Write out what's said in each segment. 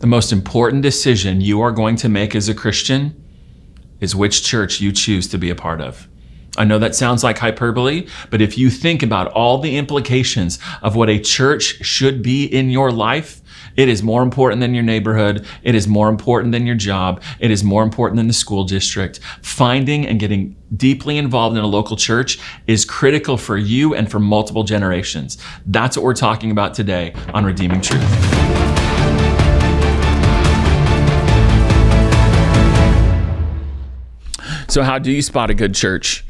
The most important decision you are going to make as a Christian is which church you choose to be a part of. I know that sounds like hyperbole, but if you think about all the implications of what a church should be in your life, it is more important than your neighborhood. It is more important than your job. It is more important than the school district. Finding and getting deeply involved in a local church is critical for you and for multiple generations. That's what we're talking about today on Redeeming Truth. So how do you spot a good church?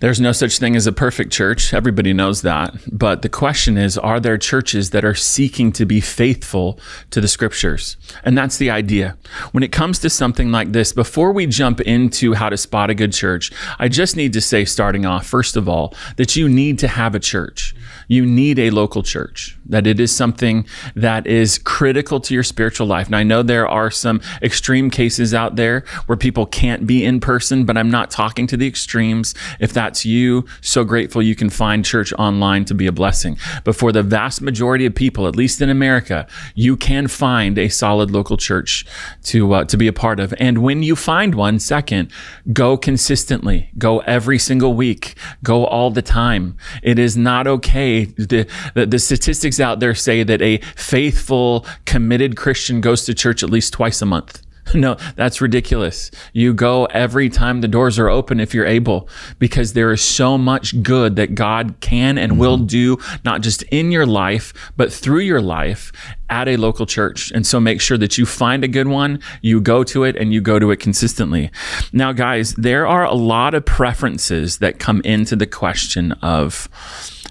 There's no such thing as a perfect church. Everybody knows that. But the question is, are there churches that are seeking to be faithful to the scriptures? And that's the idea. When it comes to something like this, before we jump into how to spot a good church, I just need to say, starting off, first of all, that you need to have a church. You need a local church, that it is something that is critical to your spiritual life. And I know there are some extreme cases out there where people can't be in person, but I'm not talking to the extremes. If that's you, so grateful you can find church online to be a blessing. But for the vast majority of people, at least in America, you can find a solid local church to be a part of. And when you find one, second, go consistently. Go every single week. Go all the time. It is not okay. The statistics out there say that a faithful, committed Christian goes to church at least twice a month. No, that's ridiculous. You go every time the doors are open if you're able, because there is so much good that God can and will do, not just in your life, but through your life at a local church. And so make sure that you find a good one, you go to it, and you go to it consistently. Now, guys, there are a lot of preferences that come into the question of,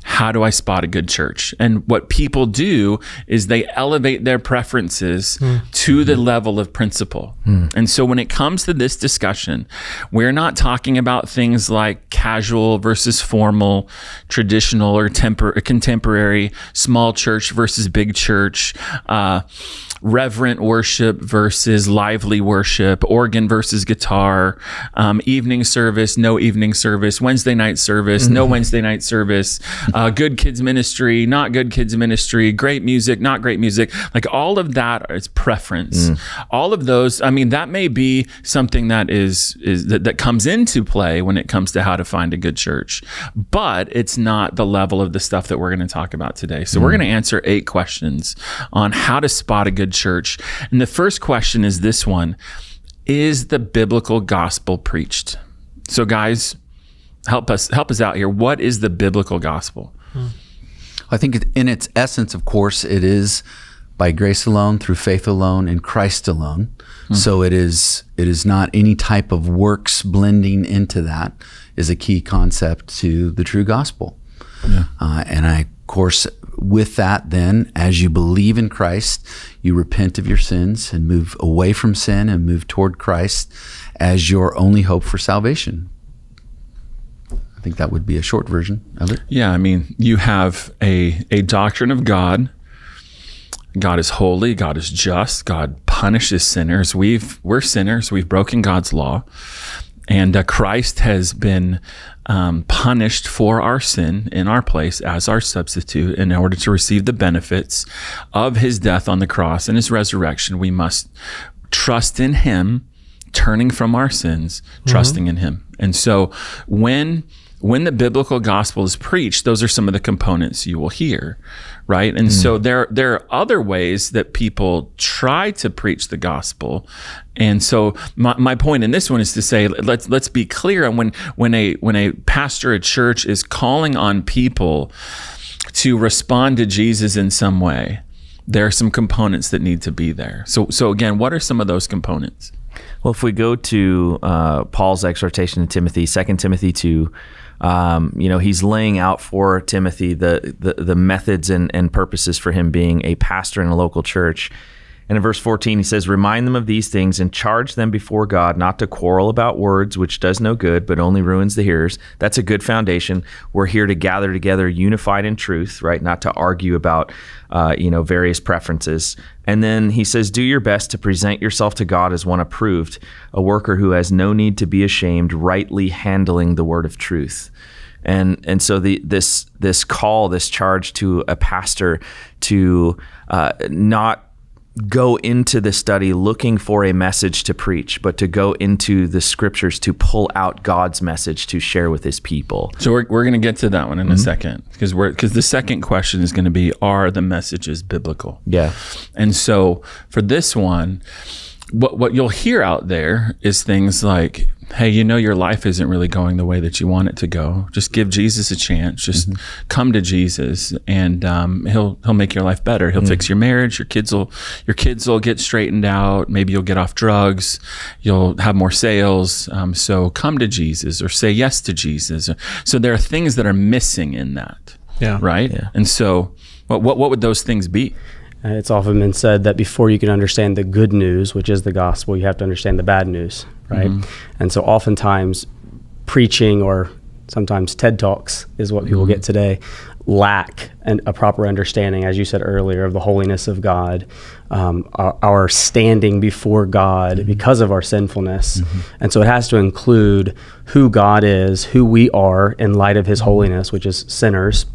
how do I spot a good church? And what people do is they elevate their preferences to the level of principle. And so when it comes to this discussion, we're not talking about things like casual versus formal, traditional or contemporary, small church versus big church, reverent worship versus lively worship, organ versus guitar, evening service, no evening service, Wednesday night service, no Wednesday night service, good kids ministry, not good kids ministry, great music, not great music. Like, all of that is preference. All of those, I mean, that may be something that that comes into play when it comes to how to find a good church, but it's not the level of the stuff that we're going to talk about today. So we're going to answer 8 questions on how to spot a good church. And the first question is this one: is the biblical gospel preached? So guys, help us out here. What is the biblical gospel? I think in its essence, of course, it is by grace alone, through faith alone, in Christ alone. So it is not any type of works blending into that. Is a key concept to the true gospel. And I, of course, with that, then, as you believe in Christ, you repent of your sins and move away from sin and move toward Christ as your only hope for salvation. I think that would be a short version of it. Yeah, I mean, you have a doctrine of God. God is holy. God is just. God punishes sinners. We're sinners. We've broken God's law. And Christ has been punished for our sin in our place as our substitute. In order to receive the benefits of his death on the cross and his resurrection, we must trust in him, turning from our sins, trusting in him. And so when the biblical gospel is preached, those are some of the components you will hear, right? And so there are other ways that people try to preach the gospel. And so my point in this one is to say, let's be clear on when a pastor at church is calling on people to respond to Jesus in some way, there are some components that need to be there. So again, what are some of those components? Well, if we go to Paul's exhortation to Timothy, 2 Timothy 2, you know, he's laying out for Timothy the methods and purposes for him being a pastor in a local church. And in verse 14, he says, "Remind them of these things and charge them before God not to quarrel about words, which does no good, but only ruins the hearers." That's a good foundation. We're here to gather together unified in truth, right? Not to argue about, you know, various preferences. And then he says, "Do your best to present yourself to God as one approved, a worker who has no need to be ashamed, rightly handling the word of truth." And so this call, this charge to a pastor to not go into the study looking for a message to preach, but to go into the scriptures to pull out God's message to share with his people. So we're going to get to that one in a second, because the second question is going to be, are the messages biblical? Yeah. And so for this one, what you'll hear out there is things like, hey, you know, your life isn't really going the way that you want it to go. Just give Jesus a chance. Just come to Jesus, and he'll make your life better. He'll fix your marriage. Your kids will get straightened out. Maybe you'll get off drugs. You'll have more sales. So come to Jesus, or say yes to Jesus. So there are things that are missing in that. Yeah. Right. Yeah. And so, what would those things be? It's often been said that before you can understand the good news, which is the gospel, you have to understand the bad news, right? And so oftentimes preaching, or sometimes TED Talks is what people get today, lack a proper understanding, as you said earlier, of the holiness of God, our standing before God because of our sinfulness. And so it has to include who God is, who we are in light of his holiness, which is sinners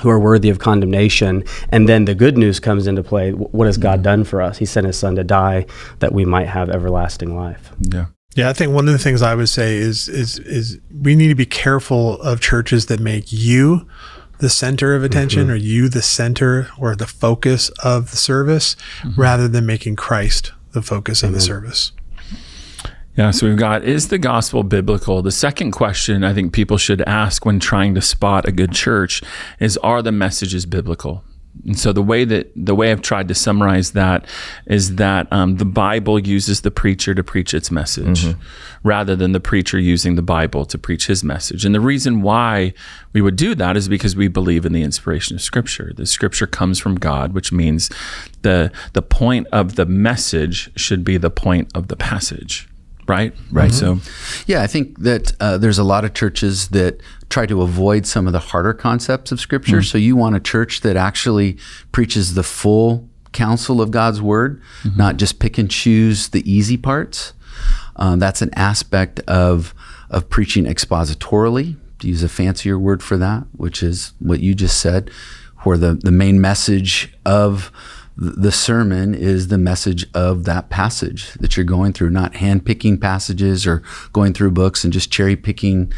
who are worthy of condemnation. And then the good news comes into play. What has God done for us? He sent his son to die that we might have everlasting life. Yeah. Yeah, I think one of the things I would say is we need to be careful of churches that make you the center of attention, or you the center or the focus of the service, rather than making Christ the focus of the service. Yeah, so we've got, is the gospel biblical? The second question I think people should ask when trying to spot a good church is, are the messages biblical? And so the way I've tried to summarize that is that the Bible uses the preacher to preach its message, rather than the preacher using the Bible to preach his message. And the reason why we would do that is because we believe in the inspiration of Scripture. The Scripture comes from God, which means the point of the message should be the point of the passage. Right, right. So, yeah, I think that there's a lot of churches that try to avoid some of the harder concepts of Scripture. So you want a church that actually preaches the full counsel of God's Word, not just pick and choose the easy parts. That's an aspect of preaching expositorily, to use a fancier word for that, which is what you just said, where the main message of the sermon is the message of that passage that you're going through, not hand-picking passages or going through books and just cherry-picking,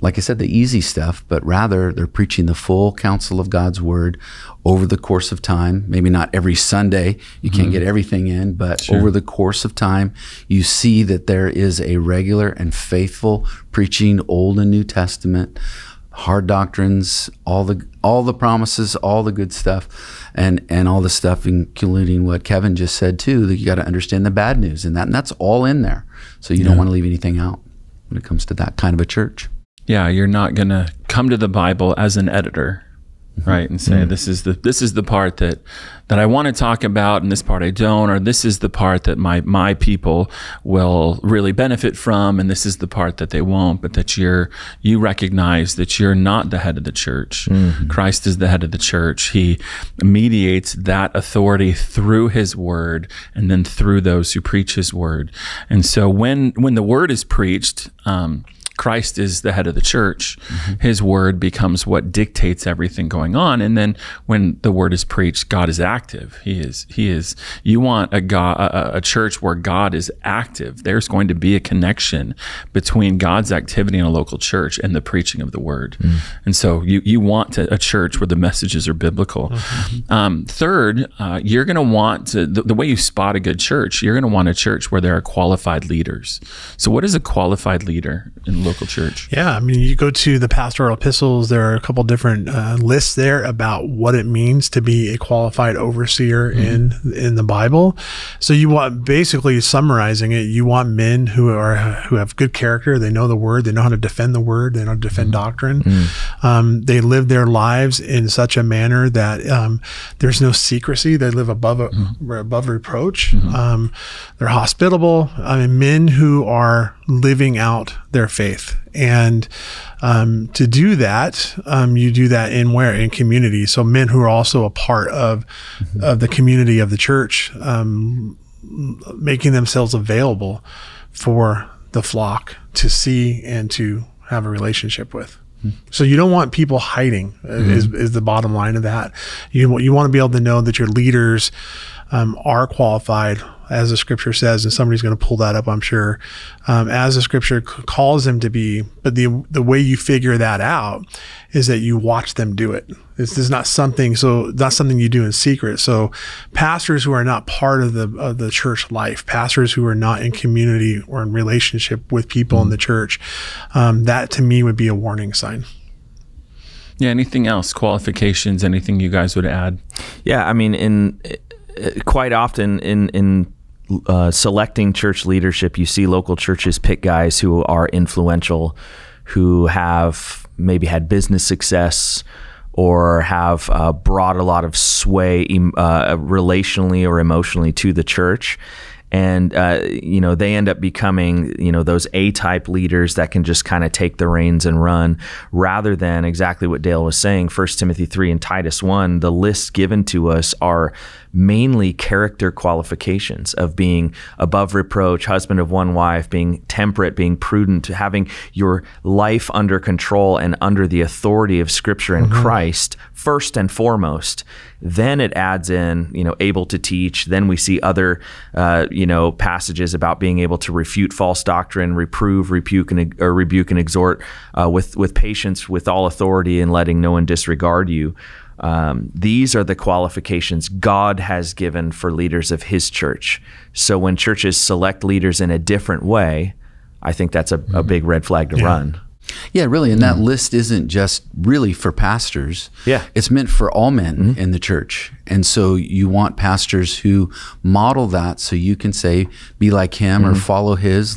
like I said, the easy stuff, but rather they're preaching the full counsel of God's Word over the course of time. Maybe not every Sunday, you can't get everything in, but over the course of time, you see that there is a regular and faithful preaching, Old and New Testament, hard doctrines, all the promises, all the good stuff, and all the stuff, including what Kevin just said too, that you got to understand the bad news in that, and that's all in there. So you don't want to leave anything out when it comes to that kind of a church. Yeah, you're not going to come to the Bible as an editor, right, and say this is the part that I want to talk about, and this part I don't, or this is the part that my people will really benefit from, and this is the part that they won't. But that you recognize that you're not the head of the church. Christ is the head of the church. He mediates that authority through his word, and then through those who preach his word. And so when the word is preached, Christ is the head of the church. His word becomes what dictates everything going on. And then when the word is preached, God is active. He is. You want a church where God is active. There's going to be a connection between God's activity in a local church and the preaching of the word. And so you want a church where the messages are biblical. Third, you're going to want to, the way you spot a good church, you're going to want a church where there are qualified leaders. So what is a qualified leader in local church? Yeah, I mean, you go to the pastoral epistles, there are a couple different lists there about what it means to be a qualified overseer in the Bible. So you want, basically summarizing it, you want men who have good character, they know the word, they know how to defend the word, they know how to defend doctrine. They live their lives in such a manner that there's no secrecy, they live above reproach. They're hospitable. I mean, men who are living out their faith. And to do that, you do that in where? In community. So men who are also a part of the community of the church, making themselves available for the flock to see and to have a relationship with. So you don't want people hiding, is the bottom line of that. You want to be able to know that your leaders are qualified, as the scripture says, and somebody's going to pull that up, I'm sure, as the scripture calls them to be. But the way you figure that out is that you watch them do it. This is not something, not something you do in secret. So pastors who are not part of the church life, pastors who are not in community or in relationship with people in the church, that to me would be a warning sign. Yeah. Anything else? Qualifications? Anything you guys would add? Yeah. I mean, quite often in selecting church leadership, you see local churches pick guys who are influential, who have maybe had business success or have brought a lot of sway relationally or emotionally to the church. And, you know, they end up becoming, you know, those A-type leaders that can just kind of take the reins and run, rather than exactly what Dale was saying, 1 Timothy 3 and Titus 1, the lists given to us are mainly character qualifications of being above reproach, husband of one wife, being temperate, being prudent, having your life under control and under the authority of Scripture and Christ first and foremost. Then it adds in, you know, able to teach. Then we see other, you know, passages about being able to refute false doctrine, reprove, rebuke, and exhort with patience, with all authority, and letting no one disregard you. These are the qualifications God has given for leaders of His church. So when churches select leaders in a different way, I think that's a big red flag to run. Yeah, really. And that list isn't just really for pastors. Yeah. It's meant for all men in the church. And so you want pastors who model that, so you can say, be like him or follow his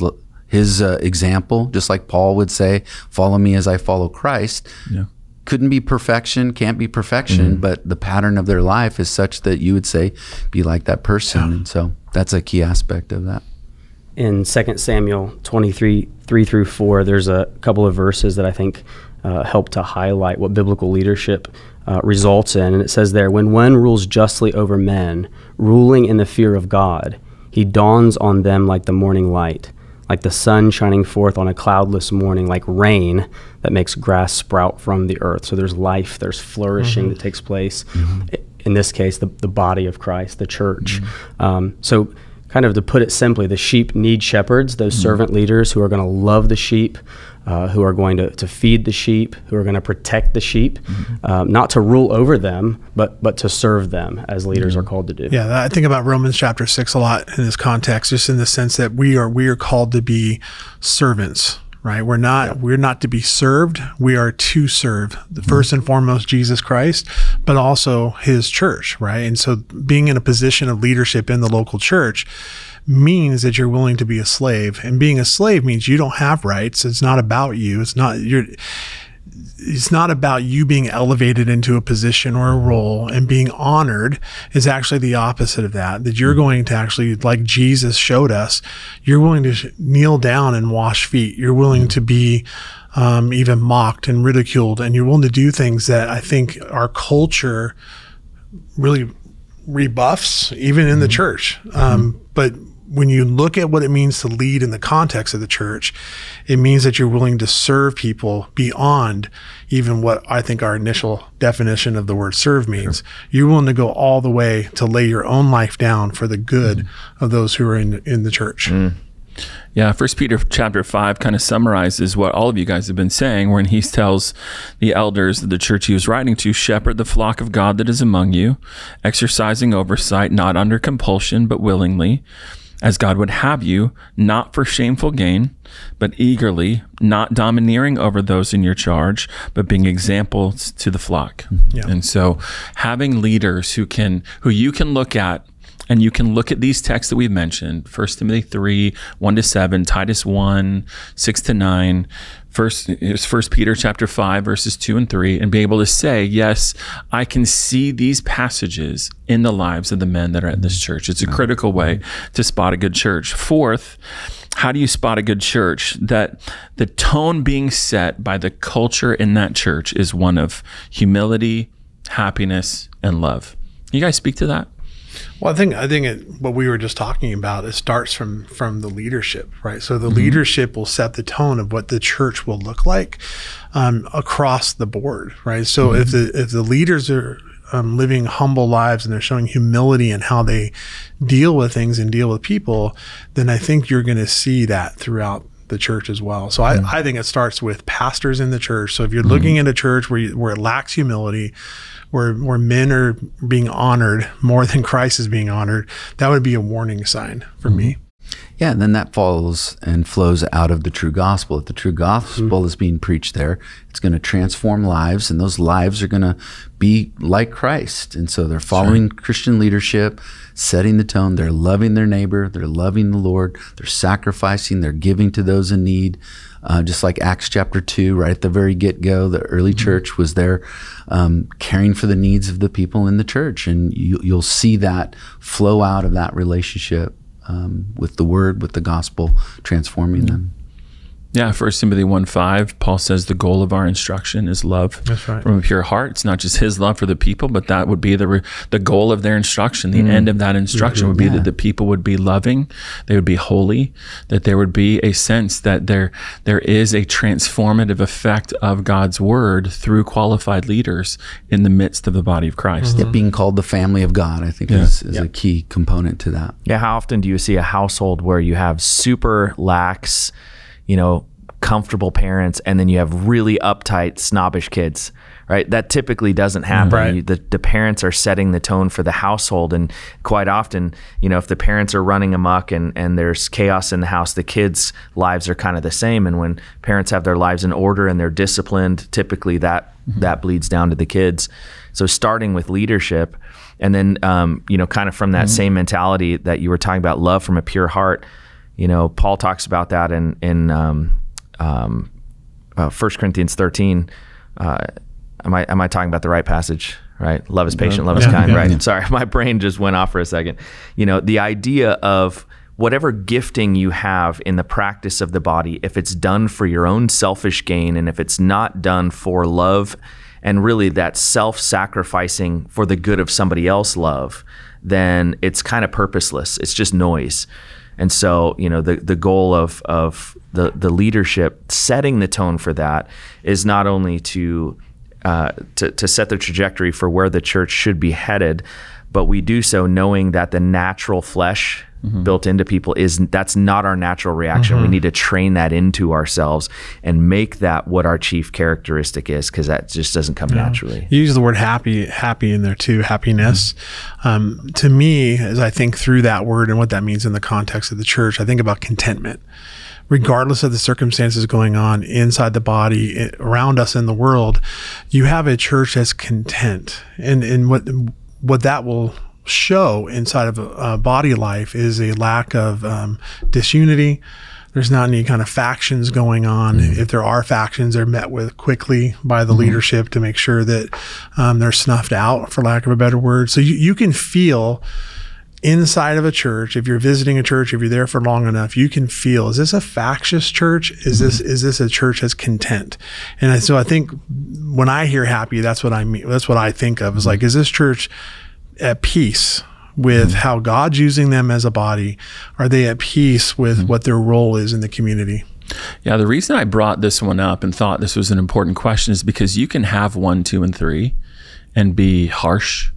example, just like Paul would say, follow me as I follow Christ. Yeah. Couldn't be perfection, can't be perfection, but the pattern of their life is such that you would say, be like that person. Yeah. And so that's a key aspect of that. In 2 Samuel 23, 3 through 4, there's a couple of verses that I think help to highlight what biblical leadership results in. And it says there, when one rules justly over men, ruling in the fear of God, he dawns on them like the morning light, like the sun shining forth on a cloudless morning, like rain that makes grass sprout from the earth. So there's life, there's flourishing that takes place. In this case, the body of Christ, the church. So kind of to put it simply, the sheep need shepherds, those servant leaders who are going to love the sheep, who are going to feed the sheep, who are going to protect the sheep, not to rule over them, but to serve them as leaders are called to do. Yeah, I think about Romans chapter 6 a lot in this context, just in the sense that we are called to be servants. Right? We're not to be served. We are to serve first and foremost Jesus Christ, but also His church, right? And so being in a position of leadership in the local church means that you're willing to be a slave, and being a slave means you don't have rights. It's not about you. It's not about you being elevated into a position or a role and being honored. Is actually the opposite of that, that you're going to actually, like Jesus showed us, you're willing to kneel down and wash feet. You're willing to be even mocked and ridiculed, and you're willing to do things that I think our culture really rebuffs, even in the church. But when you look at what it means to lead in the context of the church, it means that you're willing to serve people beyond even what I think our initial definition of the word serve means. Sure. You're willing to go all the way to lay your own life down for the good of those who are in the church. Yeah, 1 Peter chapter 5 kind of summarizes what all of you guys have been saying when he tells the elders of the church he was writing to, shepherd the flock of God that is among you, exercising oversight, not under compulsion, but willingly, as God would have you, not for shameful gain, but eagerly, not domineering over those in your charge, but being examples to the flock. Yeah. And so having leaders who you can look at, and you can look at these texts that we've mentioned, 1 Timothy 3, 1-7, Titus 1, 6-9, First Peter chapter 5, verses 2 and 3, and be able to say, yes, I can see these passages in the lives of the men that are at this church. It's a critical way to spot a good church. Fourth, how do you spot a good church? That the tone being set by the culture in that church is one of humility, happiness, and love. Can you guys speak to that? Well, I think what we were just talking about, it starts from the leadership, right? So the leadership will set the tone of what the church will look like across the board, right? So if the leaders are living humble lives and they're showing humility in how they deal with things and deal with people, then I think you're going to see that throughout the church as well. So I think it starts with pastors in the church. So if you're looking at a church where it lacks humility, where men are being honored more than Christ is being honored, that would be a warning sign for me. Yeah, and then that falls and flows out of the true gospel. If the true gospel is being preached there, it's going to transform lives, and those lives are going to be like Christ. And so they're following Christian leadership, setting the tone. They're loving their neighbor. They're loving the Lord. They're sacrificing. They're giving to those in need. Just like Acts chapter 2, right at the very get-go, the early church was there caring for the needs of the people in the church. And you'll see that flow out of that relationship. With the word, with the gospel, transforming them. Yeah, 1 Timothy 1:5, Paul says the goal of our instruction is love from a pure heart. It's not just his love for the people, but that would be the goal of their instruction. The end of that instruction would be that the people would be loving, they would be holy, that there would be a sense that there is a transformative effect of God's word through qualified leaders in the midst of the body of Christ. Yeah, being called the family of God, I think is a key component to that. Yeah, how often do you see a household where you have super lax, you know, comfortable parents, and then you have really uptight, snobbish kids, right? That typically doesn't happen. The parents are setting the tone for the household, and quite often, you know, if the parents are running amok and there's chaos in the house, the kids' lives are kind of the same. And when parents have their lives in order and they're disciplined, typically that bleeds down to the kids. So starting with leadership, and then, you know, kind of from that same mentality that you were talking about, love from a pure heart. You know, Paul talks about that in 1 Corinthians 13. Am I talking about the right passage? Right, love is patient, love is kind. Yeah, right. Yeah. Sorry, my brain just went off for a second. You know, the idea of whatever gifting you have in the practice of the body, if it's done for your own selfish gain, and if it's not done for love, and really that self-sacrificing for the good of somebody else love, then it's kind of purposeless. It's just noise. And so, you know, the goal of the leadership setting the tone for that is not only to set the trajectory for where the church should be headed, but we do so knowing that the natural flesh built into people that's not our natural reaction. We need to train that into ourselves and make that what our chief characteristic is, because that just doesn't come naturally. You use the word happy in there too, happiness. To me, as I think through that word and what that means in the context of the church, I think about contentment. Regardless of the circumstances going on inside the body, around us in the world, you have a church that's content. And what that will show inside of body life is a lack of disunity. There's not any kind of factions going on. If there are factions, they're met with quickly by the leadership to make sure that they're snuffed out, for lack of a better word. So you can feel inside of a church, if you're visiting a church, if you're there for long enough, you can feel, is this a factious church? Is this a church that's content? And so I think when I hear happy, that's what I mean. That's what I think of, is like, is this church at peace with how God's using them as a body? Are they at peace with what their role is in the community? Yeah, the reason I brought this one up and thought this was an important question is because you can have 1, 2, and 3 and be harsh.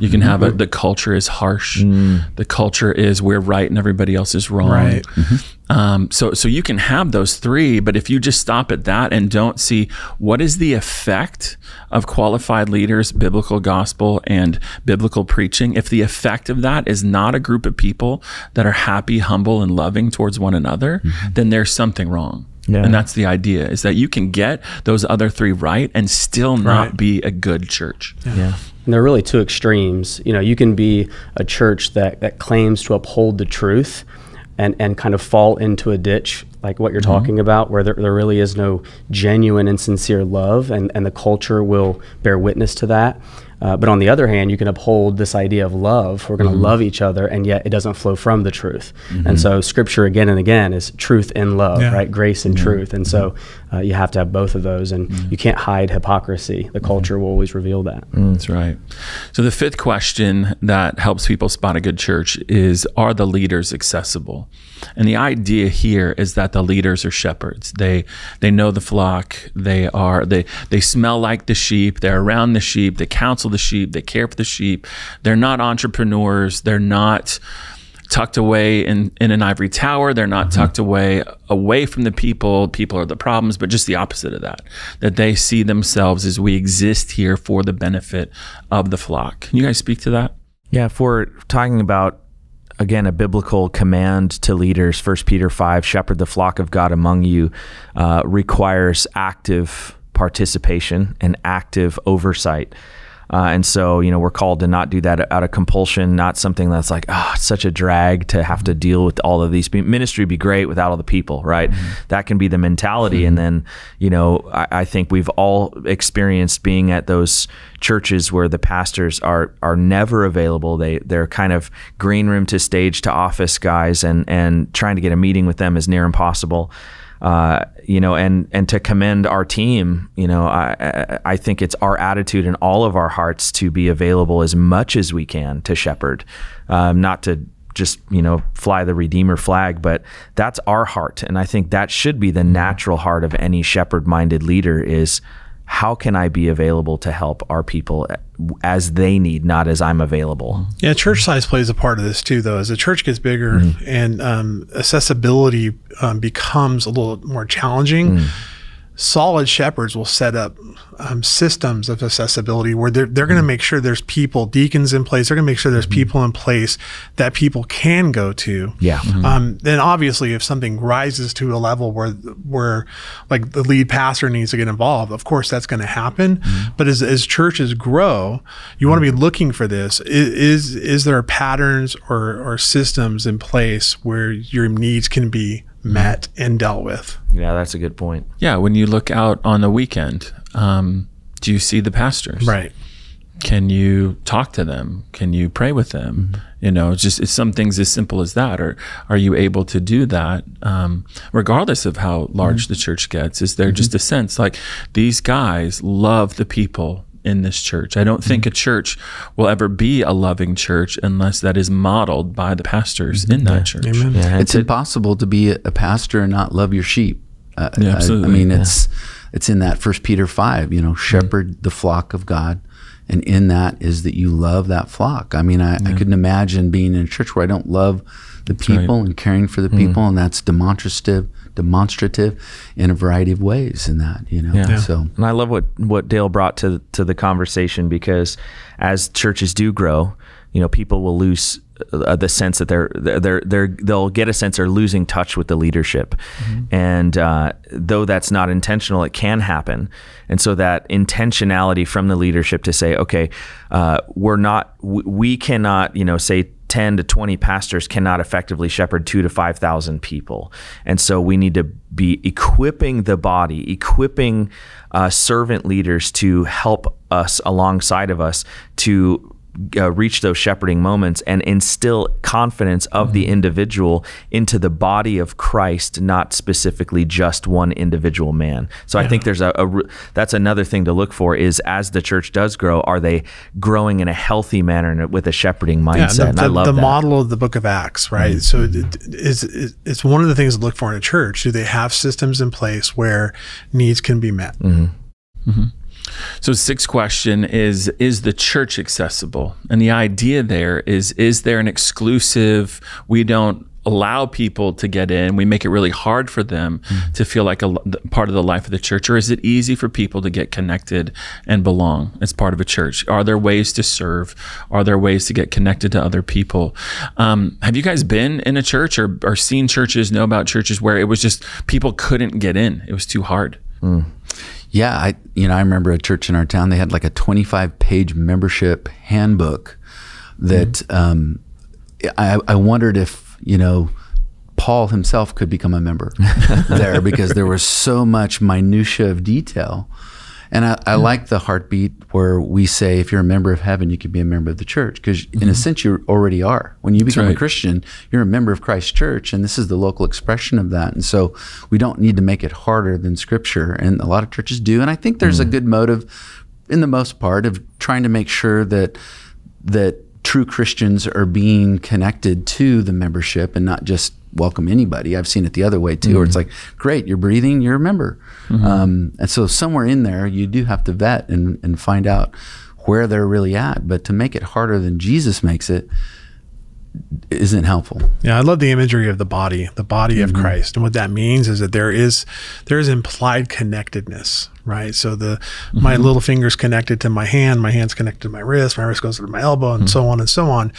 You can have the culture is harsh. The culture is we're right and everybody else is wrong. So you can have those three, but if you just stop at that and don't see what is the effect of qualified leaders, biblical gospel, and biblical preaching, if the effect of that is not a group of people that are happy, humble, and loving towards one another, then there's something wrong. Yeah. And that's the idea, is that you can get those other three right and still not be a good church. And they're really two extremes. You know, you can be a church that claims to uphold the truth and kind of fall into a ditch like what you're talking about, where there really is no genuine and sincere love, and the culture will bear witness to that. But on the other hand, you can uphold this idea of love. We're going to love each other, and yet it doesn't flow from the truth. And so scripture again and again is truth and love, right? Grace and truth. And so you have to have both of those, and you can't hide hypocrisy. The culture will always reveal that. That's right. So the fifth question that helps people spot a good church is, are the leaders accessible? And the idea here is that the leaders are shepherds. They know the flock. They smell like the sheep. They're around the sheep. They counsel the sheep. They care for the sheep. They're not entrepreneurs. They're not tucked away in an ivory tower. They're not tucked away from the people. People are the problems, but just the opposite of that, that they see themselves as we exist here for the benefit of the flock. Can you guys speak to that? Yeah, if we're talking about, again, a biblical command to leaders, 1 Peter 5, shepherd the flock of God among you, requires active participation and active oversight. And so, you know, we're called to not do that out of compulsion, not something that's like, oh, it's such a drag to have to deal with all of these. Ministry would be great without all the people, right? Mm-hmm. That can be the mentality. Mm-hmm. And then, you know, I think we've all experienced being at those churches where the pastors are never available. They're kind of green room to stage to office guys, and trying to get a meeting with them is near impossible. You know, and to commend our team, you know, I think it's our attitude in all of our hearts to be available as much as we can to shepherd, not to just, you know, fly the Redeemer flag, but that's our heart. And I think that should be the natural heart of any shepherd-minded leader is, how can I be available to help our people as they need, not as I'm available? Yeah, church size plays a part of this too, though. As the church gets bigger and accessibility becomes a little more challenging, solid shepherds will set up systems of accessibility where they're going to make sure there's people, deacons in place, they're going to make sure there's people in place that people can go to. Yeah. Then obviously if something rises to a level where like the lead pastor needs to get involved, of course that's going to happen. But as churches grow, you want to be looking for this. Is there patterns or systems in place where your needs can be met and dealt with? Yeah, that's a good point. Yeah, when you look out on the weekend, do you see the pastors? Right. Can you talk to them? Can you pray with them? You know, just it's some things as simple as that. Or are you able to do that regardless of how large the church gets? Is there just a sense like these guys love the people in this church? I don't think a church will ever be a loving church unless that is modeled by the pastors in that church. Amen. Yeah, it's impossible to be a pastor and not love your sheep. Yeah, absolutely. I mean, it's in that 1 Peter 5, you know, shepherd the flock of God. And in that is that you love that flock. I mean, I couldn't imagine being in a church where I don't love the people and caring for the people. And that's demonstrative in a variety of ways in that, you know. So, and I love what Dale brought to the conversation, because as churches do grow, you know, people will lose the sense that they'll get a sense they're losing touch with the leadership. And though that's not intentional, it can happen. And so that intentionality from the leadership to say, okay, we cannot, you know, say 10 to 20 pastors cannot effectively shepherd 2,000 to 5,000 people. And so we need to be equipping the body, equipping servant leaders to help us alongside of us to reach those shepherding moments and instill confidence of the individual into the body of Christ, not specifically just one individual man. So I think there's that's another thing to look for is as the church does grow, are they growing in a healthy manner and with a shepherding mindset? And I love the model of the book of Acts, right? So it's one of the things to look for in a church. Do they have systems in place where needs can be met? So sixth question is the church accessible? And the idea there is there an exclusive, we don't allow people to get in, we make it really hard for them to feel like a part of the life of the church? Or is it easy for people to get connected and belong as part of a church? Are there ways to serve? Are there ways to get connected to other people? Have you guys been in a church or seen churches, know about churches where it was just people couldn't get in? It was too hard. Yeah, you know, I remember a church in our town, they had like a 25-page membership handbook that I wondered if, you know, Paul himself could become a member there, because there was so much minutia of detail. And I like the heartbeat where we say, if you're a member of heaven, you can be a member of the church, because in a sense you already are. When you become a Christian, you're a member of Christ's church, and this is the local expression of that. And so we don't need to make it harder than Scripture, and a lot of churches do. And I think there's a good motive, in the most part, of trying to make sure that true Christians are being connected to the membership and not just welcome anybody. I've seen it the other way too, where it's like, great, you're breathing, you're a member. And so somewhere in there, you do have to vet and find out where they're really at. But to make it harder than Jesus makes it isn't helpful. Yeah, I love the imagery of the body of Christ. And what that means is that there is implied connectedness, right? So the my little finger's connected to my hand's connected to my wrist goes to my elbow, and so on and so on.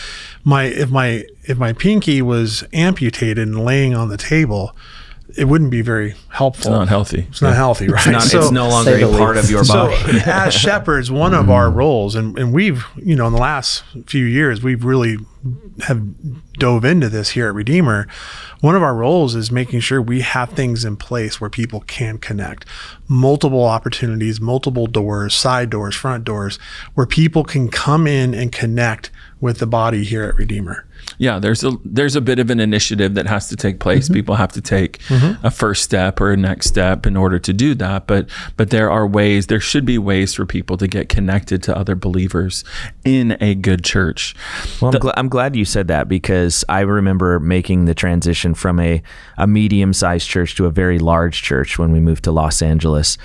If my pinky was amputated and laying on the table, it wouldn't be very helpful. It's not healthy. It's not healthy, right? It's no longer a part of your body. So as shepherds, one of our roles, and we've, you know, in the last few years, we've really have dove into this here at Redeemer. One of our roles is making sure we have things in place where people can connect. Multiple opportunities, multiple doors, side doors, front doors, where people can come in and connect with the body here at Redeemer. Yeah, there's a bit of an initiative that has to take place. People have to take a first step or a next step in order to do that. But there are ways, there should be ways for people to get connected to other believers in a good church. Well, I'm glad you said that, because I remember making the transition from a medium-sized church to a very large church when we moved to Los Angeles.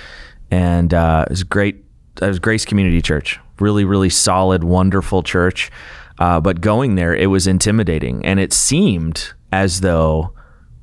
And it was great. It was Grace Community Church. Really, really solid, wonderful church. But going there, it was intimidating, and it seemed as though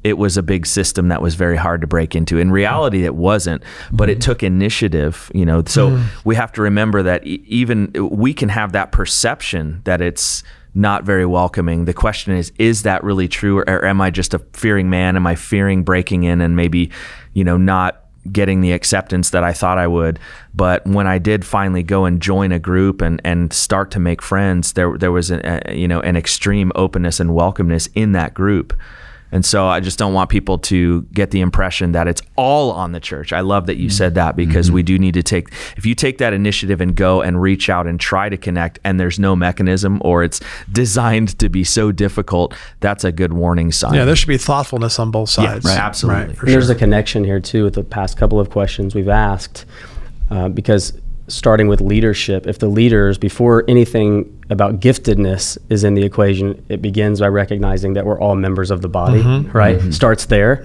it was a big system that was very hard to break into. In reality, it wasn't, but it took initiative, you know. So we have to remember that even we can have that perception that it's not very welcoming. The question is that really true, or am I just a fearing man? Am I fearing breaking in and maybe, you know, not getting the acceptance that I thought I would? But when I did finally go and join a group and start to make friends, there was an extreme openness and welcomeness in that group. And so I just don't want people to get the impression that it's all on the church. I love that you said that, because we do need to take, if you take that initiative and go and reach out and try to connect and there's no mechanism, or it's designed to be so difficult, that's a good warning sign. Yeah, there should be thoughtfulness on both sides. Yeah, right. Absolutely. Right, there's a connection here too with the past couple of questions we've asked, because starting with leadership, if the leaders, before anything about giftedness is in the equation, it begins by recognizing that we're all members of the body, right? Starts there.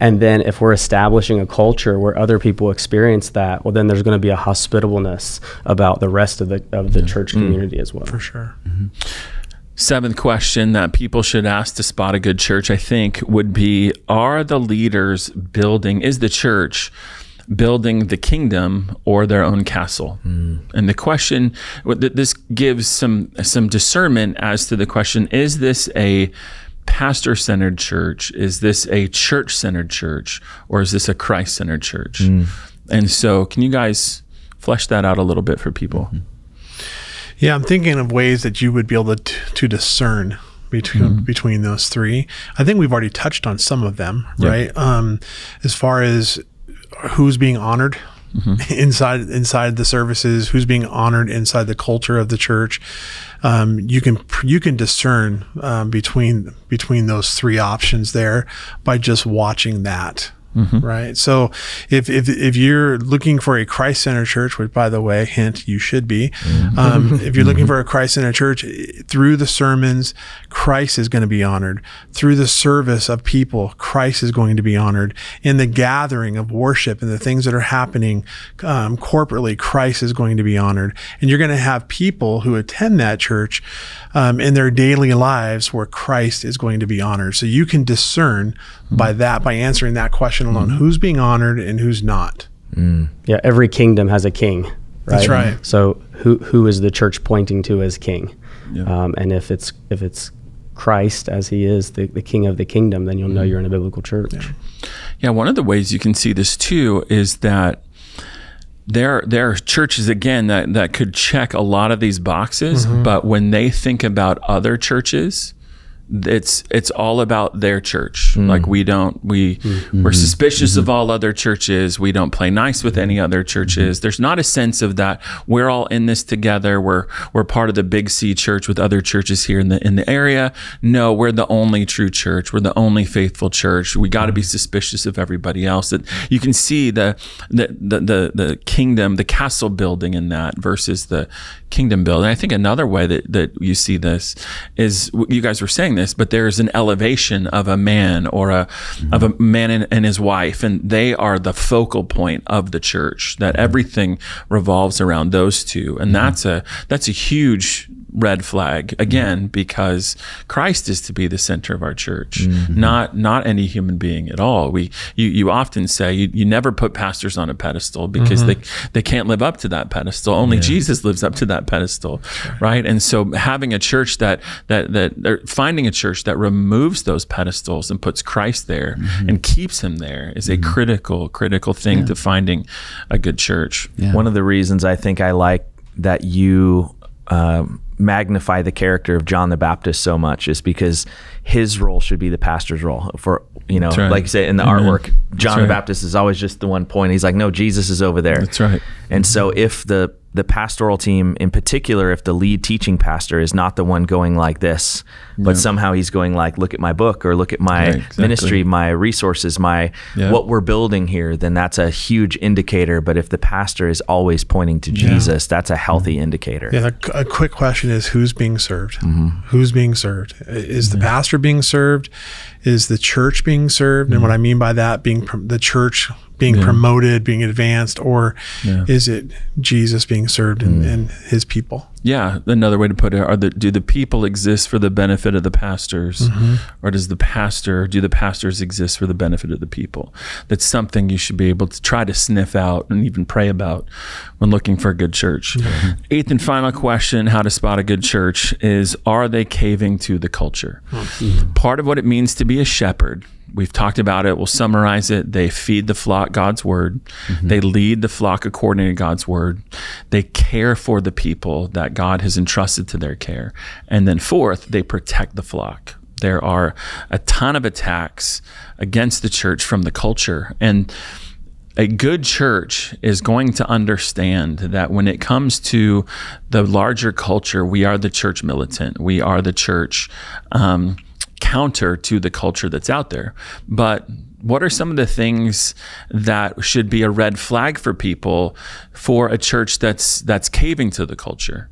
And then if we're establishing a culture where other people experience that, well, then there's going to be a hospitableness about the rest of the church community as well. For sure. Seventh question that people should ask to spot a good church, I think, would be, are the leaders building, is the church building the kingdom or their own castle? And the question, this gives some discernment as to the question, is this a pastor-centered church? Is this a church-centered church? Or is this a Christ-centered church? And so can you guys flesh that out a little bit for people? Yeah, I'm thinking of ways that you would be able to discern between those three. I think we've already touched on some of them, right? As far as who's being honored inside the services, who's being honored inside the culture of the church. You can discern between those three options there by just watching that. Right? So if you're looking for a Christ-centered church, which, by the way, hint, you should be, if you're looking for a Christ-centered church, through the sermons, Christ is going to be honored. Through the service of people, Christ is going to be honored. In the gathering of worship and the things that are happening corporately, Christ is going to be honored. And you're going to have people who attend that church in their daily lives where Christ is going to be honored. So you can discern by that, by answering that question alone, who's being honored and who's not. Yeah, every kingdom has a king, right? That's right. So who is the church pointing to as king? And if it's Christ, as he is the king of the kingdom, then you'll know you're in a biblical church. Yeah, one of the ways you can see this too is that there are churches, again, that could check a lot of these boxes, but when they think about other churches, it's all about their church. Like we're suspicious of all other churches. We don't play nice with any other churches. There's not a sense of that we're all in this together. We're part of the Big C church with other churches here in the area. No, we're the only true church. We're the only faithful church. We got to be suspicious of everybody else. That you can see the kingdom, the castle building in that versus the kingdom building. I think another way that you see this is, you guys were saying this, but there's an elevation of a man or of a man and his wife, and they are the focal point of the church, that everything revolves around those two. And that's a huge red flag, again, because Christ is to be the center of our church, not any human being at all. You often say you never put pastors on a pedestal because they can't live up to that pedestal. Only Jesus lives up to that pedestal, right? And so having a church finding a church that removes those pedestals and puts Christ there and keeps him there is a critical thing to finding a good church. Yeah. One of the reasons I think I like that you magnify the character of John the Baptist so much is because his role should be the pastor's role. For, you know, right. Like you say in the artwork, John the Baptist is always just the one point. He's like, no, Jesus is over there. That's right. And so if the pastoral team in particular, if the lead teaching pastor is not the one going like this, but somehow he's going like, look at my book or look at my ministry, my resources, my what we're building here, then that's a huge indicator. But if the pastor is always pointing to Jesus, that's a healthy indicator. Yeah, a quick question is, who's being served? Who's being served? Is the pastor being served? Is the church being served? And what I mean by that being the church being promoted, being advanced, or is it Jesus being served and his people? Yeah, another way to put it, do the people exist for the benefit of the pastors, or do the pastors exist for the benefit of the people? That's something you should be able to try to sniff out and even pray about when looking for a good church. Eighth and final question, how to spot a good church, is, are they caving to the culture? Part of what it means to be a shepherd, we've talked about it, we'll summarize it. They feed the flock God's word. They lead the flock according to God's word. They care for the people that God has entrusted to their care. And then fourth, they protect the flock. There are a ton of attacks against the church from the culture. And a good church is going to understand that when it comes to the larger culture, we are the church militant. We are the church counter to the culture that's out there. But what are some of the things that should be a red flag for people for a church that's caving to the culture?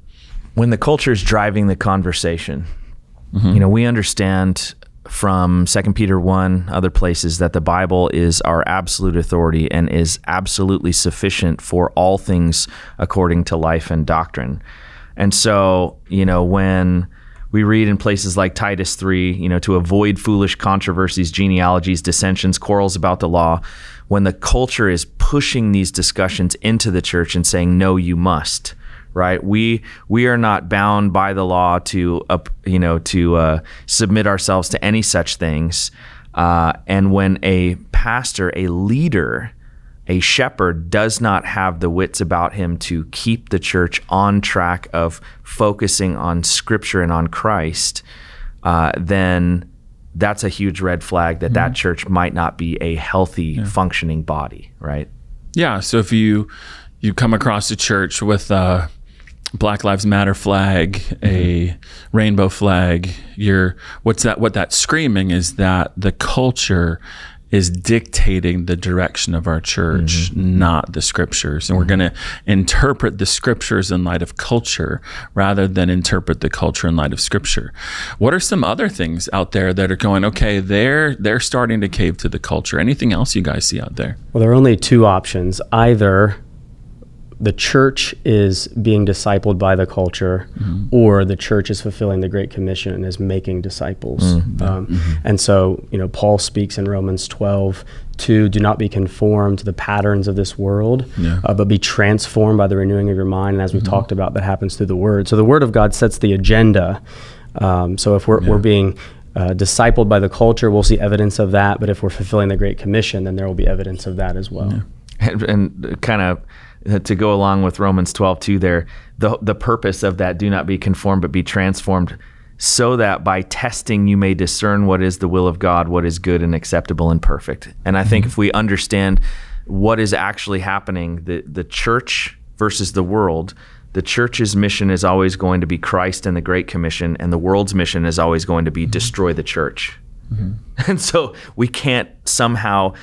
When the culture is driving the conversation, you know, we understand from 2 Peter 1, other places, that the Bible is our absolute authority and is absolutely sufficient for all things according to life and doctrine. And so, you know, when we read in places like Titus 3, you know, to avoid foolish controversies, genealogies, dissensions, quarrels about the law, when the culture is pushing these discussions into the church and saying, no, you must, right? We are not bound by the law to, submit ourselves to any such things. And when a pastor, a leader, a shepherd does not have the wits about him to keep the church on track of focusing on Scripture and on Christ, then that's a huge red flag that that church might not be a healthy, functioning body, right? Yeah, so if you come across a church with a Black Lives Matter flag, a rainbow flag, what that's screaming is that the culture is dictating the direction of our church, not the Scriptures. And we're going to interpret the Scriptures in light of culture rather than interpret the culture in light of Scripture. What are some other things out there that are going, okay, they're starting to cave to the culture? Anything else you guys see out there? Well, there are only two options. Either the church is being discipled by the culture, or the church is fulfilling the Great Commission and is making disciples. And so, you know, Paul speaks in Romans 12, do not be conformed to the patterns of this world, but be transformed by the renewing of your mind. And as we've talked about, that happens through the Word. So the Word of God sets the agenda. So if we're being discipled by the culture, we'll see evidence of that. But if we're fulfilling the Great Commission, then there will be evidence of that as well. And kind of, to go along with Romans 12 too there, the purpose of that, do not be conformed, but be transformed, so that by testing you may discern what is the will of God, what is good and acceptable and perfect. And I think if we understand what is actually happening, the church versus the world, the church's mission is always going to be Christ and the Great Commission, and the world's mission is always going to be destroy the church. And so we can't somehow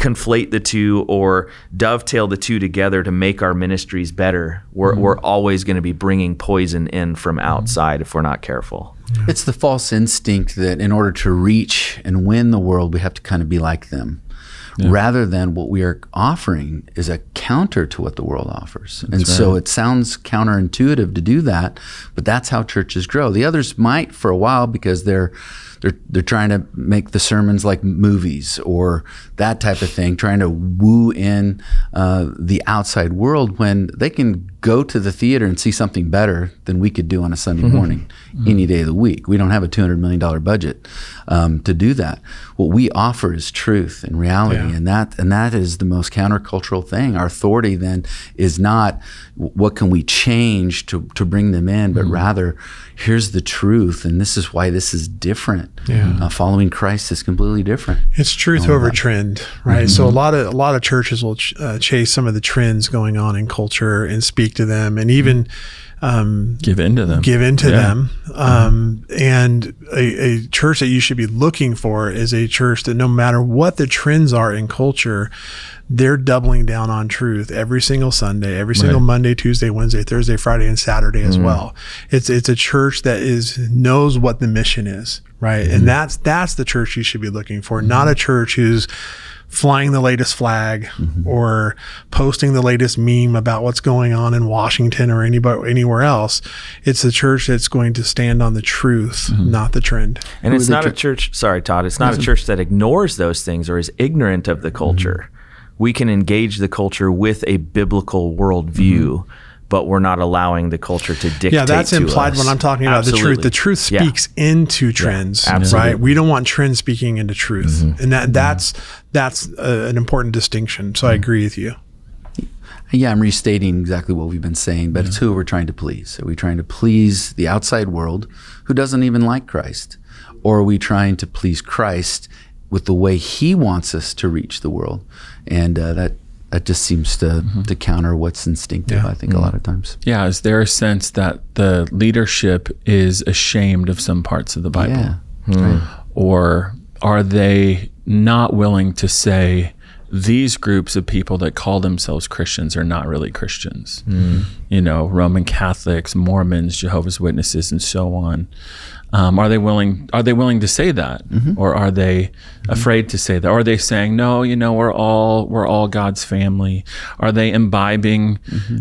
conflate the two or dovetail the two together to make our ministries better. We're always going to be bringing poison in from outside if we're not careful. It's the false instinct that in order to reach and win the world, we have to kind of be like them. Yeah. Rather than what we are offering is a counter to what the world offers. That's so it sounds counterintuitive to do that, but that's how churches grow. The others might for a while because they're trying to make the sermons like movies or that type of thing, trying to woo in the outside world when they can go to the theater and see something better than we could do on a Sunday morning any day of the week. We don't have a $200 million budget to do that. What we offer is truth and reality, and that is the most countercultural thing. Our authority then is not what can we change to bring them in, but rather here's the truth, and this is why this is different. Yeah. Following Christ is completely different. It's truth over trend, right? So a lot of churches will chase some of the trends going on in culture and speak to them, and even give in to them. And a church that you should be looking for is a church that no matter what the trends are in culture, they're doubling down on truth every single Sunday, every single Monday, Tuesday, Wednesday, Thursday, Friday, and Saturday as well. It's a church that knows what the mission is, right? And that's the church you should be looking for, not a church who's flying the latest flag or posting the latest meme about what's going on in Washington or anywhere else. It's a church that's going to stand on the truth, not the trend. And it's not a church, sorry, Todd, it's not a church that ignores those things or is ignorant of the culture. We can engage the culture with a biblical worldview, but we're not allowing the culture to dictate to us. Yeah, that's implied when I'm talking about the truth. The truth speaks into trends, right? We don't want trends speaking into truth. And that's an important distinction. So I agree with you. Yeah, I'm restating exactly what we've been saying, but it's who we're trying to please. Are we trying to please the outside world who doesn't even like Christ? Or are we trying to please Christ with the way he wants us to reach the world? And that just seems to counter what's instinctive, I think, a lot of times. Yeah, is there a sense that the leadership is ashamed of some parts of the Bible? Yeah. Right. Or are they not willing to say, these groups of people that call themselves Christians are not really Christians? You know, Roman Catholics, Mormons, Jehovah's Witnesses, and so on. Are they willing to say that, or are they afraid to say that? Or are they saying, no, you know, we're all God's family? Are they imbibing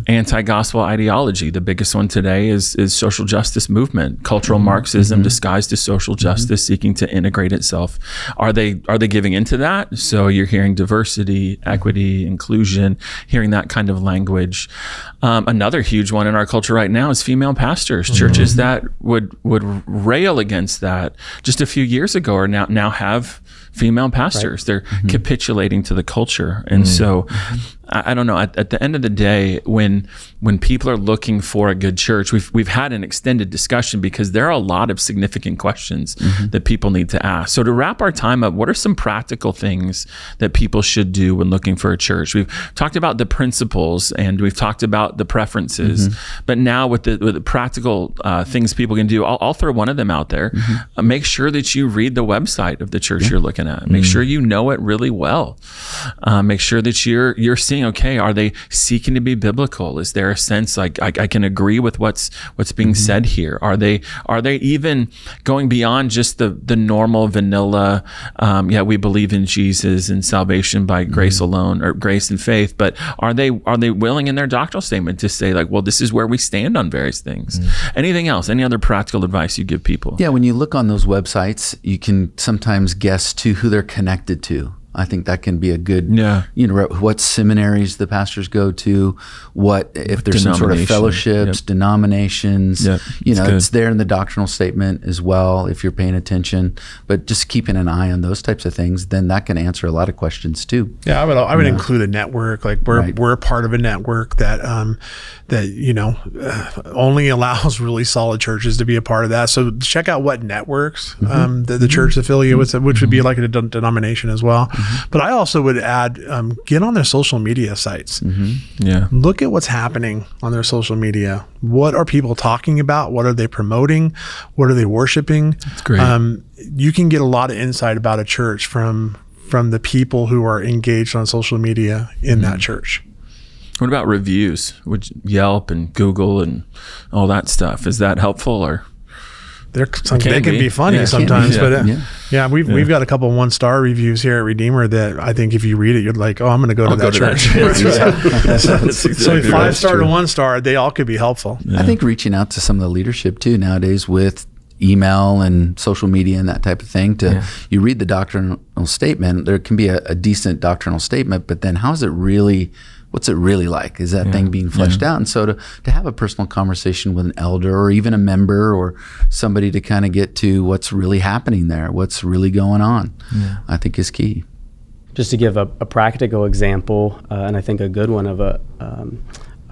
anti-gospel ideology? The biggest one today is social justice movement, cultural Marxism disguised as social justice, seeking to integrate itself. Are they giving into that? So you're hearing diversity, equity, inclusion, hearing that kind of language. Another huge one in our culture right now is female pastors. Churches that would rail against that just a few years ago are now have female pastors. They're capitulating to the culture. And so I don't know, at the end of the day, when people are looking for a good church, we've had an extended discussion because there are a lot of significant questions that people need to ask. So to wrap our time up, what are some practical things that people should do when looking for a church? We've talked about the principles and we've talked about the preferences, but now with the practical things people can do, I'll throw one of them out there. Make sure that you read the website of the church you're looking at. Make sure you know it really well. Make sure that you're seeing, okay, are they seeking to be biblical? Is there a sense like I can agree with what's being said here? Are they even going beyond just the normal vanilla, yeah, we believe in Jesus and salvation by grace alone, or grace and faith, but are they willing in their doctrinal statement to say, like, well, this is where we stand on various things? Anything else? Any other practical advice you give people? Yeah, when you look on those websites, you can sometimes guess to who they're connected to. I think that can be a good, you know, what seminaries the pastors go to, what, if there's some sort of fellowships, denominations, you know, it's there in the doctrinal statement as well, if you're paying attention, but just keeping an eye on those types of things, then that can answer a lot of questions too. Yeah, I would include a network, like we're part of a network that, that, you know, only allows really solid churches to be a part of that. So check out what networks the church affiliate with, which would be like a denomination as well. But I also would add, get on their social media sites. Look at what's happening on their social media. What are people talking about? What are they promoting? What are they worshiping? That's great. You can get a lot of insight about a church from from the people who are engaged on social media in that church. What about reviews? Which Yelp and Google and all that stuff, is that helpful? Or they can be funny sometimes, but we've got a couple 1-star reviews here at Redeemer that I think if you read it, you're like, oh, I'm going to go to that church. So 5-star to 1-star, they all could be helpful. Yeah. I think reaching out to some of the leadership too nowadays with email and social media and that type of thing. You read the doctrinal statement, there can be a decent doctrinal statement, but then how's it really? What's it really like? Is that thing being fleshed out? And so to have a personal conversation with an elder or even a member or somebody to kind of get to what's really happening there, what's really going on, I think is key. Just to give a practical example, and I think a good one of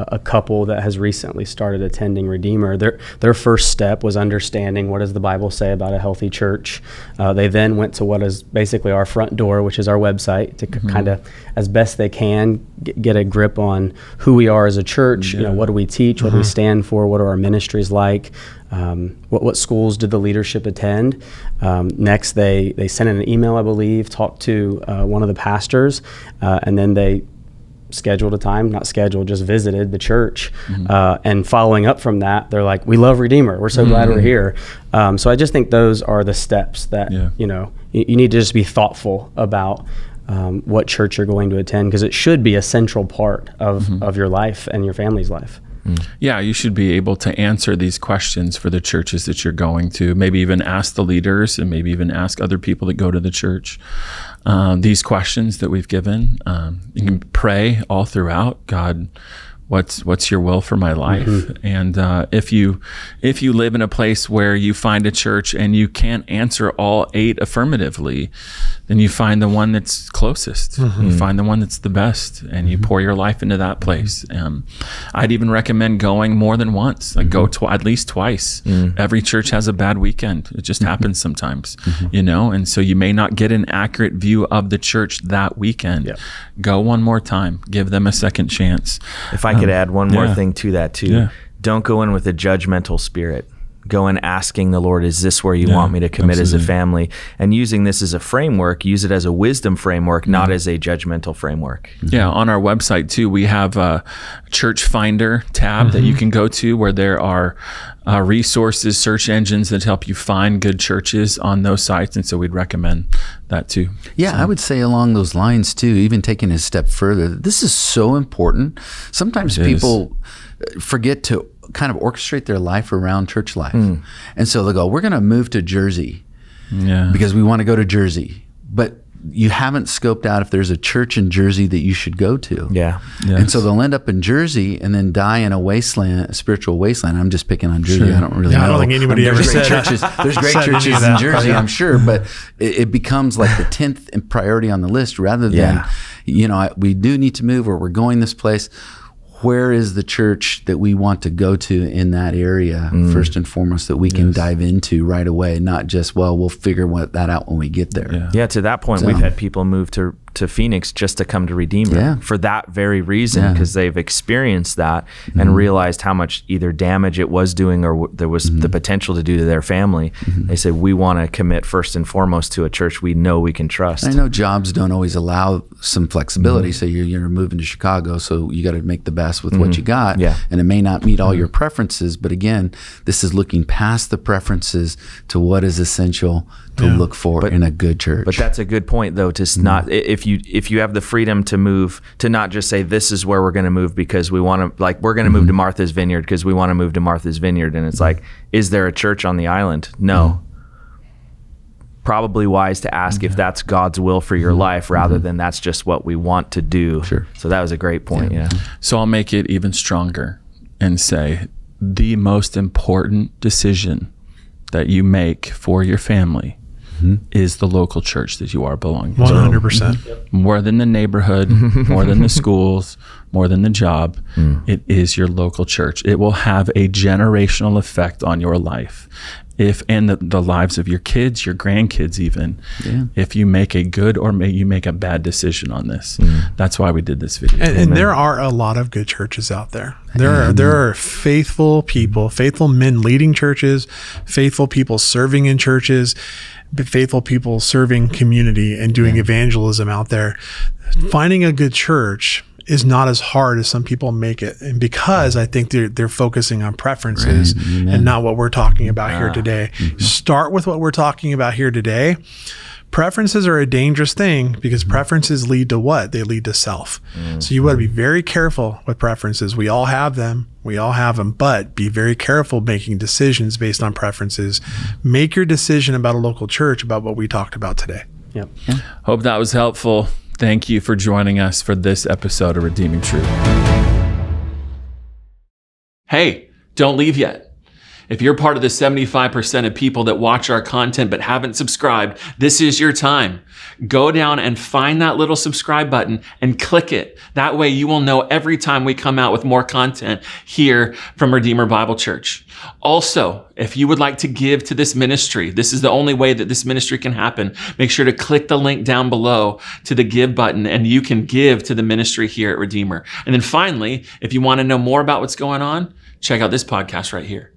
a couple that has recently started attending Redeemer. Their first step was understanding what does the Bible say about a healthy church. They then went to what is basically our front door, which is our website, to kind of, as best they can, get a grip on who we are as a church. You know, what do we teach? What do we stand for? What are our ministries like? What schools did the leadership attend? Next, they sent in an email, I believe, talked to one of the pastors, and then they scheduled a time, not scheduled, just visited the church. And following up from that, they're like, we love Redeemer. We're so glad we're here. So I just think those are the steps that, you know, you need to just be thoughtful about what church you're going to attend, because it should be a central part of your life and your family's life. Yeah, you should be able to answer these questions for the churches that you're going to, maybe even ask the leaders and maybe even ask other people that go to the church. These questions that we've given, you can pray all throughout, God, what's your will for my life? And if you live in a place where you find a church and you can't answer all 8 affirmatively, then you find the one that's closest. You find the one that's the best, and you pour your life into that place. I'd even recommend going more than once, like go at least twice. Every church has a bad weekend. It just happens sometimes, you know? And so you may not get an accurate view of the church that weekend. Go one more time, give them a second chance. If I could add one more thing to that too. Don't go in with a judgmental spirit. Go in asking the Lord, is this where you want me to commit as a family? And using this as a framework, use it as a wisdom framework, not as a judgmental framework. Yeah, on our website too, we have a church finder tab that you can go to where there are resources, search engines that help you find good churches on those sites. And so we'd recommend that too. Yeah, so I would say along those lines too, even taking a step further, this is so important. Sometimes people forget to kind of orchestrate their life around church life. And so they'll go, we're going to move to Jersey because we want to go to Jersey. But you haven't scoped out if there's a church in Jersey that you should go to. And so they'll end up in Jersey and then die in a wasteland, a spiritual wasteland. I'm just picking on Jersey. I don't really know. I don't think anybody ever said that. There's great churches in Jersey, I'm sure, but it becomes like the 10th priority on the list rather than, you know, we do need to move, or we're going this place. Where is the church that we want to go to in that area, first and foremost, that we can dive into right away, not just, well, we'll figure that out when we get there. Yeah, to that point, so we've had people move to Phoenix just to come to Redeemer for that very reason, because they've experienced that and realized how much either damage it was doing or there was the potential to do to their family. They said, we want to commit first and foremost to a church we know we can trust. I know jobs don't always allow some flexibility. So you're moving to Chicago, so you got to make the best with what you got. And it may not meet all your preferences, but again, this is looking past the preferences to what is essential to look for in a good church. But that's a good point though, to not, if you have the freedom to move, to not just say this is where we're going to move because we want to, like, we're going to move to Martha's Vineyard because we want to move to Martha's Vineyard. And it's like, is there a church on the island? No. Probably wise to ask if that's God's will for your life rather than that's just what we want to do. So that was a great point. So I'll make it even stronger and say the most important decision that you make for your family is the local church that you are belonging to. 100%. More than the neighborhood, more than the schools, more than the job, it is your local church. It will have a generational effect on your life. and the lives of your kids, your grandkids even, if you make a good or you make a bad decision on this. That's why we did this video. And there are a lot of good churches out there. There are faithful people, faithful men leading churches, faithful people serving in churches, faithful people serving community and doing evangelism out there. Finding a good church is not as hard as some people make it. And because I think they're focusing on preferences and not what we're talking about here today. Start with what we're talking about here today. Preferences are a dangerous thing because preferences lead to what? They lead to self. So you want to be very careful with preferences. We all have them. We all have them, but be very careful making decisions based on preferences. Make your decision about a local church about what we talked about today. Yep. Yeah. Hope that was helpful. Thank you for joining us for this episode of Redeeming Truth. Hey, don't leave yet. If you're part of the 75% of people that watch our content but haven't subscribed, this is your time. Go down and find that little subscribe button and click it. That way you will know every time we come out with more content here from Redeemer Bible Church. Also, if you would like to give to this ministry, this is the only way that this ministry can happen. Make sure to click the link down below to the give button and you can give to the ministry here at Redeemer. And then finally, if you want to know more about what's going on, check out this podcast right here.